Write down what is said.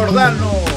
Acordarnos.